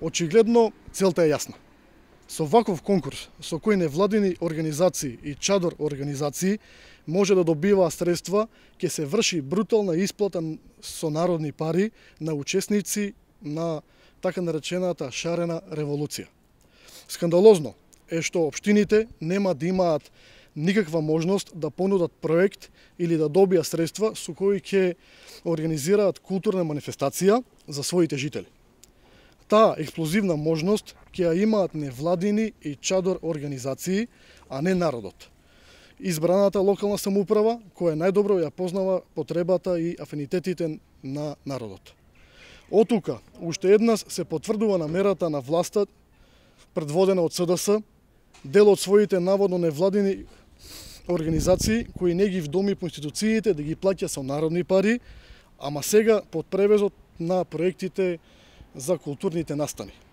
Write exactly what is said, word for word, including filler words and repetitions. Очигледно, целта е јасна. Со ваков конкурс, со кој невладини организации и чадор организации може да добиваа средства, ќе се врши брутална исплата со народни пари на учесници на така наречената шарена револуција. Скандалозно е што општините нема да имаат никаква можност да понудат проект или да добија средства со кои ќе организираат културна манифестација за своите жители. Таа експлозивна можност ќе ја имаат невладини и чадор организации, а не народот. Избраната локална самоуправа, која најдобро ја познава потребата и афинитетите на народот. Отука, уште еднаш се потврдува намерата на власта, предводена од СДС, дел од своите наводно невладини организации, кои не ги вдоми по институциите да ги плаќа со народни пари, ама сега под превезот на проектите за културните настани.